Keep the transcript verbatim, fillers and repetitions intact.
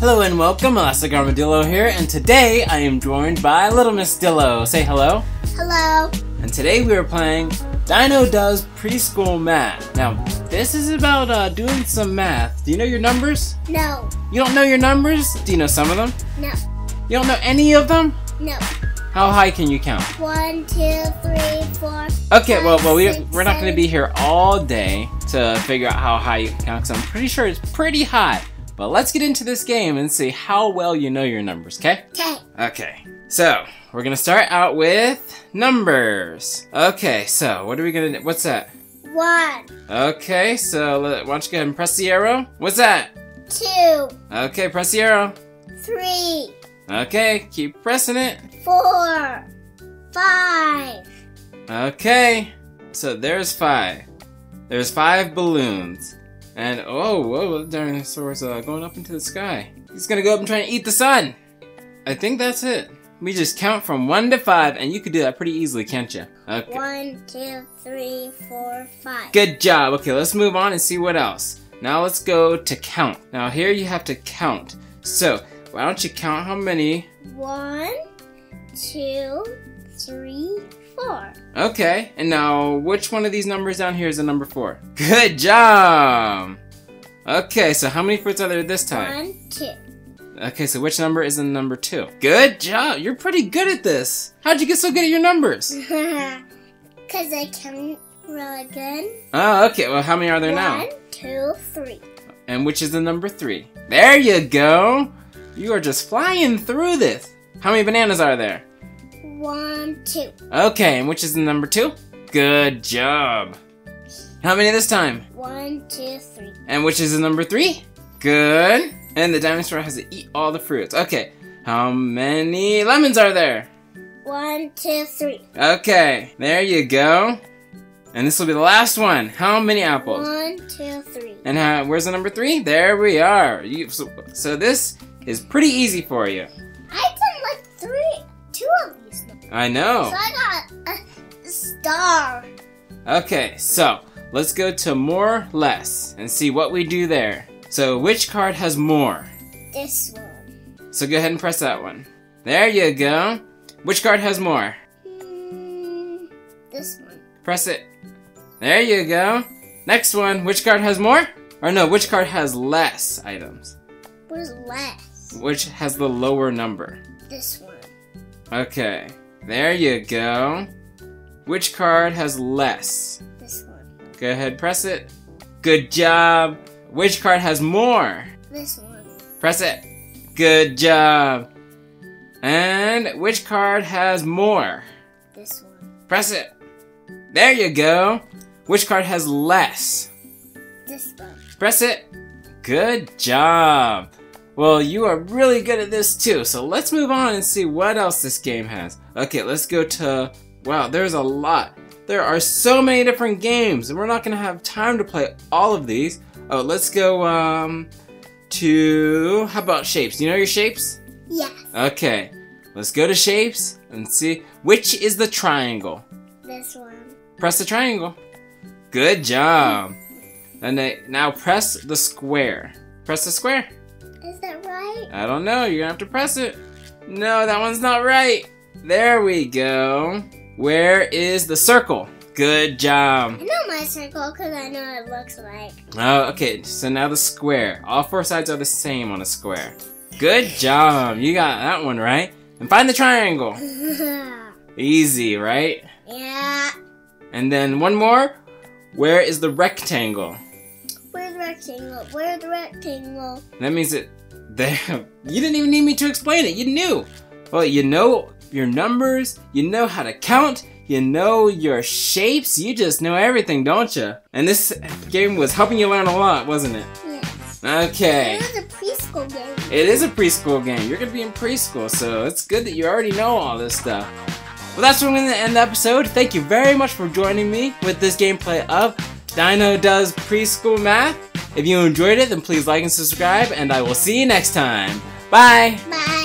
Hello and welcome, Elastic Armadillo here, and today I am joined by Little Miss Dillo. Say hello. Hello. And today we are playing Dino Does Preschool Math. Now, this is about uh, doing some math. Do you know your numbers? No. You don't know your numbers? Do you know some of them? No. You don't know any of them? No. How high can you count? One, two, three, four. Okay, five, well, well, we, six, we're not going to be here all day to figure out how high you can count, because I'm pretty sure it's pretty high. But let's get into this game and see how well you know your numbers, okay? Okay. Okay. So, we're going to start out with numbers. Okay, so what are we going to do? What's that? One. Okay, so let, why don't you go ahead and press the arrow? What's that? Two. Okay, press the arrow. Three. Okay, keep pressing it. Four. Five. Okay, so there's five. There's five balloons. And oh, whoa, the dinosaur's uh, going up into the sky. He's gonna go up and try and eat the sun. I think that's it. We just count from one to five, and you could do that pretty easily, can't you? Okay. One, two, three, four, five. Good job. Okay, let's move on and see what else. Now let's go to count. Now here you have to count. So why don't you count how many? One, two, three, four. Okay, and now which one of these numbers down here is the number four? Good job! Okay, so how many fruits are there this time? One, two. Okay, so which number is the number two? Good job! You're pretty good at this! How'd you get so good at your numbers? Because I count really good. Oh, okay, well how many are there now? One, two, three. And which is the number three? There you go! You are just flying through this! How many bananas are there? One, two. Okay, and which is the number two? Good job. How many this time? One, two, three. And which is the number three? Good. And the dinosaur has to eat all the fruits. Okay, how many lemons are there? One, two, three. Okay, there you go. And this will be the last one. How many apples? One, two, three. And how, where's the number three? There we are. You, so, so this is pretty easy for you. I did like three, two of them. I know. So I got a star. Okay, so let's go to more, less, and see what we do there. So which card has more? This one. So go ahead and press that one. There you go. Which card has more? Mm, this one. Press it. There you go. Next one. Which card has more? Or no, which card has less items? What is less? Which has the lower number? This one. Okay. There you go. Which card has less? This one. Go ahead, press it. Good job. Which card has more? This one. Press it. Good job. And which card has more? This one. Press it. There you go. Which card has less? This one. Press it. Good job. Well, you are really good at this too, so let's move on and see what else this game has. Okay, let's go to, wow, there's a lot. There are so many different games, and we're not gonna have time to play all of these. Oh, let's go um, to, how about shapes? Do you know your shapes? Yes. Okay, let's go to shapes and see, which is the triangle? This one. Press the triangle. Good job. And they, now press the square. Press the square. Is that right? I don't know. You're gonna have to press it. No, that one's not right. There we go. Where is the circle? Good job. I know my circle because I know what it looks like. Oh, okay. So now the square. All four sides are the same on a square. Good job. You got that one right. And find the triangle. Easy, right? Yeah. And then one more. Where is the rectangle? Where's the rectangle? Where's the rectangle? That means it. Damn. You didn't even need me to explain it. You knew. Well, you know your numbers. You know how to count. You know your shapes. You just know everything, don't you? And this game was helping you learn a lot, wasn't it? Yes. Okay. It is a preschool game. It is a preschool game. You're going to be in preschool, so it's good that you already know all this stuff. Well, that's where I'm going to end the episode. Thank you very much for joining me with this gameplay of Dino Does Preschool Math. If you enjoyed it, then please like and subscribe, and I will see you next time. Bye! Bye!